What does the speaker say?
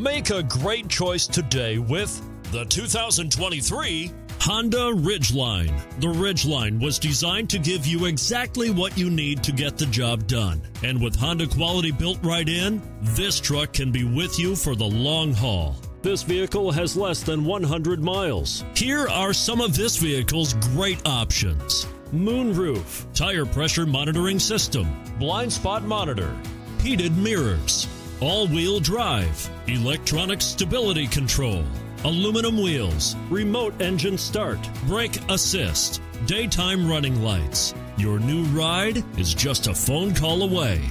Make a great choice today with the 2023 Honda Ridgeline. The Ridgeline was designed to give you exactly what you need to get the job done. And with Honda quality built right in, this truck can be with you for the long haul. This vehicle has less than 100 miles. Here are some of this vehicle's great options: moonroof, tire pressure monitoring system, blind spot monitor, heated mirrors, all-wheel drive, electronic stability control, aluminum wheels, remote engine start, brake assist, daytime running lights. Your new ride is just a phone call away.